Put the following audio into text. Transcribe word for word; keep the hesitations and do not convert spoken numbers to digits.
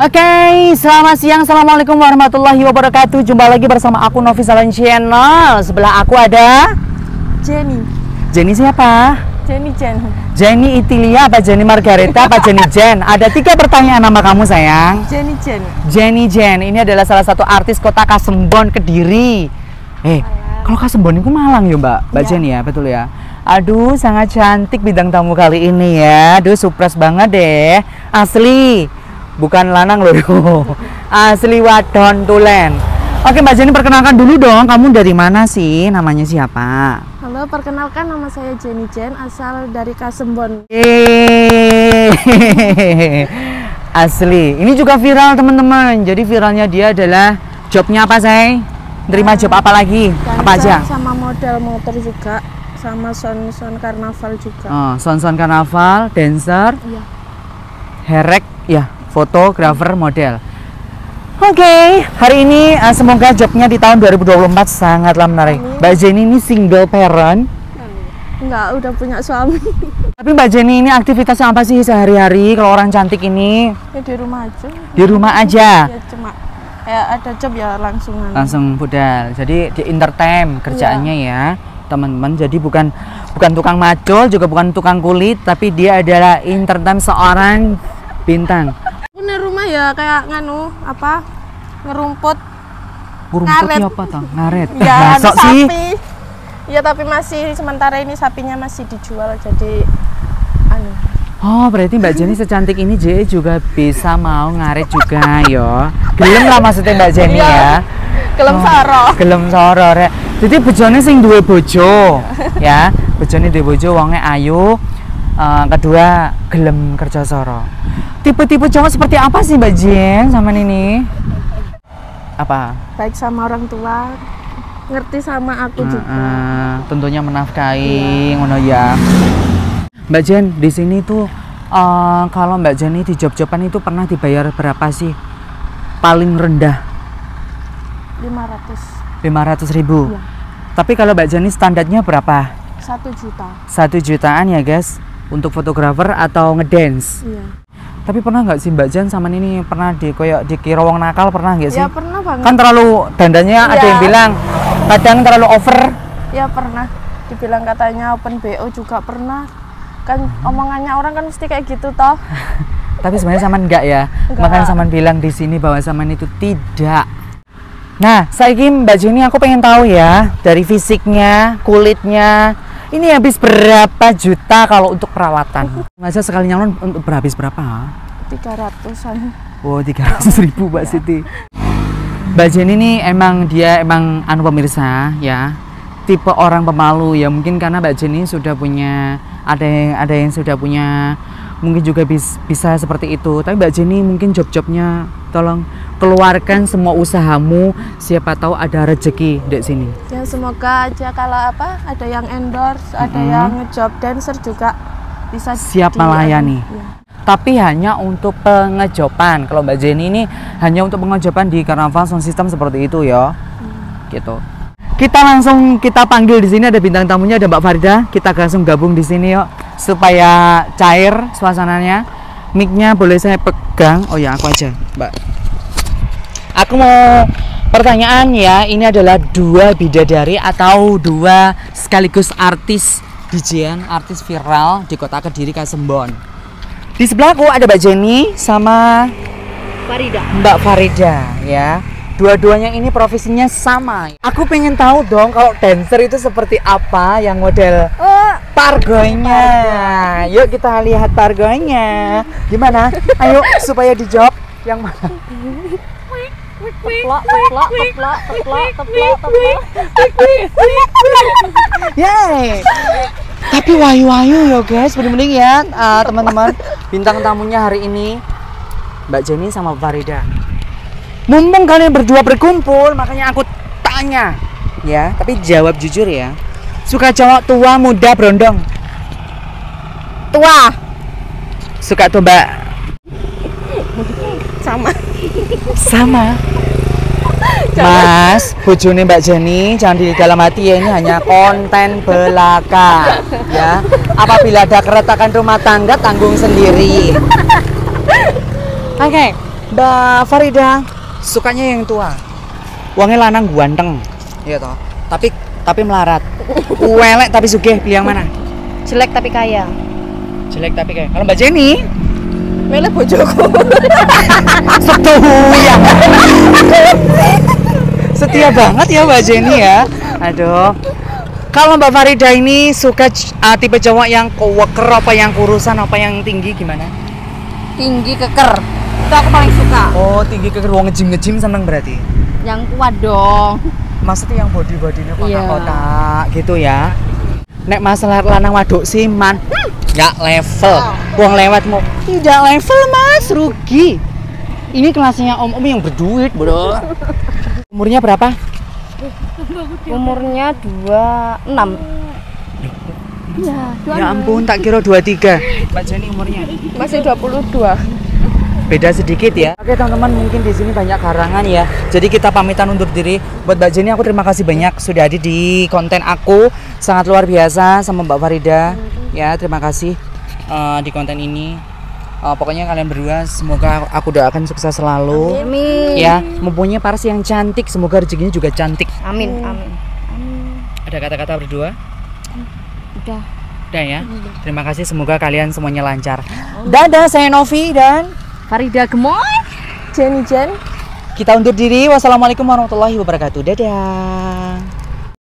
Oke, okay, selamat siang. Assalamualaikum warahmatullahi wabarakatuh. Jumpa lagi bersama aku Novi Salon Channel. Sebelah aku ada Jenny. Jenny siapa? Jenny Jen. Jenny Itilia apa Jenny Margareta apa Jenny Jen? Ada tiga pertanyaan nama kamu sayang. Jenny Jen. Jenny Jen ini adalah salah satu artis kota Kasembon, Kediri. Eh, kalau Kasembon itu Malang ya Mbak? Mbak ya. Jenny ya, betul ya. Aduh, sangat cantik bidang tamu kali ini ya. Aduh, surprise banget deh. Asli. Bukan lanang loh, asli wadon tulen. Oke Mbak Jenny, perkenalkan dulu dong, kamu dari mana sih, namanya siapa? Halo, perkenalkan nama saya Jenny Jen, asal dari Kasembon. Yeay. Asli, ini juga viral teman-teman, jadi viralnya dia adalah jobnya apa say? Terima job apa lagi? Apa aja? Sama model motor juga, sama son-son karnaval juga. Oh, son-son karnaval, dancer, iya. Herek, ya. Fotografer, model. Oke, okay, hari ini uh, semoga jobnya di tahun dua ribu dua puluh empat sangatlah menarik. Amin. Mbak Jenny ini single parent? Enggak, udah punya suami. Tapi Mbak Jenny ini aktivitasnya apa sih sehari-hari kalau orang cantik ini? Ya, di rumah aja. Di rumah aja? Ya, cuma ya, ada job ya langsungan. Langsung budal, jadi di entertain kerjaannya ya, ya teman-teman. Jadi bukan bukan tukang macul, juga bukan tukang kulit, tapi dia adalah entertain seorang bintang. Punya rumah ya kayak nganu apa ngerumput, ngaret apa toh ngaret ya, masuk sapi sih. Ya tapi masih sementara ini sapinya masih dijual jadi anu. Oh berarti Mbak Jenny secantik ini J juga bisa mau ngaret juga yo. Gelem lah maksudnya Mbak Jenny ya. Gelem oh, soro. Gelem soro ya. Jadi bojone sing duwe bojo ya. Bojone duwe bojo wonge ayu. Uh, kedua gelem kerja soro. Tipe-tipe cowok seperti apa sih Mbak Jen sama ini? Apa? Baik sama orang tua, ngerti sama aku uh, juga. Uh, tentunya menafkahi, ngono ya. Mbak Jen di sini tuh uh, kalau Mbak Jen ini di job-joban itu pernah dibayar berapa sih? Paling rendah? lima ratus. lima ratus ribu. Iya. Tapi kalau Mbak Jen ini standarnya berapa? satu juta. satu jutaan ya guys. Untuk fotografer atau ngedance. Iya. Tapi pernah nggak sih Mbak Jen sama ini pernah di koyok dikira wong nakal pernah nggak sih? Ya pernah banget. Kan terlalu dandannya ya. Ada yang bilang kadang terlalu over. Ya pernah. Dibilang katanya open B O juga pernah. Kan omongannya orang kan mesti kayak gitu toh. Tapi sebenarnya sama enggak ya. Enggak. Makanya sama bilang di sini bahwa sama itu tidak. Nah, saiki Mbak Jenny aku pengen tahu ya dari fisiknya, kulitnya. Ini habis berapa juta kalau untuk perawatan? Masa sekali nyalon untuk berhabis berapa? tiga ratusan. Wow, tiga ratus ribu Mbak ya. Siti. Mbak Jenny ini emang dia emang anu pemirsa ya. Tipe orang pemalu ya, mungkin karena Mbak Jenny sudah punya ada yang ada yang sudah punya mungkin juga bis, bisa seperti itu. Tapi Mbak Jenny mungkin job-jobnya tolong keluarkan semua usahamu, siapa tahu ada rezeki di sini. Ya semoga aja kalau apa ada yang endorse, mm-hmm. ada yang ngejob dancer juga bisa siap melayani. Ya. Tapi hanya untuk pengejopan. Kalau Mbak Jenny ini hanya untuk pengejopan di karnaval sound system seperti itu ya. Hmm. Gitu. Kita langsung kita panggil di sini ada bintang tamunya ada Mbak Farida. Kita langsung gabung di sini yuk supaya cair suasananya. Mic-nya boleh saya pegang? Oh ya aku aja, Mbak. Aku mau pertanyaan ya, ini adalah dua bidadari atau dua sekaligus artis D J-an, artis viral di kota Kediri Kasembon. Di sebelahku ada Mbak Jenny sama Farida. Mbak Farida ya. Dua-duanya ini profesinya sama. Aku pengen tahu dong kalau dancer itu seperti apa yang model oh, pargonya. Pargo. Yuk kita lihat pargonya. Gimana? Ayo supaya dijawab yang mana? Teplak, teplak, teplak, teplak, teplak, teplak. Yeay. Tapi wayu-wayu ya guys, bener-bener ya uh, teman-teman. Bintang tamunya hari ini Mbak Jenny sama Mbak Farida. Mumpung kalian berdua berkumpul, makanya aku tanya. Ya, tapi jawab jujur ya. Suka cowok tua, muda, berondong? Tua. Suka tuh Mbak? Sama. Sama Mas, bojone Mbak Jenny jangan di dalam hati ya, ini hanya konten belaka ya. Apabila ada keretakan rumah tangga tanggung sendiri. Oke, okay. Mbak Farida sukanya yang tua. Uangnya lanang ganteng. Iya toh. Tapi tapi melarat. Uwelek tapi sugih, pilih yang mana? Jelek tapi kaya. Jelek tapi kaya. Kalau Mbak Jenny? Melek bojoku. Setuju ya. Setia banget ya Mbak Jenny ya. Aduh. Kalau Mbak Farida ini suka uh, tipe cowok yang keker apa yang kurusan apa yang tinggi gimana? Tinggi keker. Itu aku paling suka. Oh, tinggi keker. Wong ngejim-ngejim seneng berarti. Yang kuat dong. Maksudnya yang body-bodinya kotak-kotak yeah. Gitu ya. Nek masalah lanang waduk siman, nggak level. Uang lewat mau tidak level mas, rugi. Ini kelasnya om-om yang berduit bro. Umurnya berapa? Umurnya dua puluh enam. Ya, ya ampun tak kira dua puluh tiga. Mbak Jenny umurnya? Masih dua puluh dua. Beda sedikit ya. Oke teman-teman, mungkin di sini banyak karangan ya. Jadi kita pamitan undur diri. Buat Mbak Jenny aku terima kasih banyak sudah ada di konten aku. Sangat luar biasa sama Mbak Farida. Ya, terima kasih uh, di konten ini. Uh, pokoknya kalian berdua semoga aku doakan sukses selalu. Amin. Ya, mempunyai parsi yang cantik, semoga rezekinya juga cantik. Amin, amin. Ada kata-kata berdua? Udah. Udah ya. Terima kasih, semoga kalian semuanya lancar. Dadah, saya Novi dan Farida Gemoy, Jenny Jen. Kita undur diri. Wassalamualaikum warahmatullahi wabarakatuh. Dadah.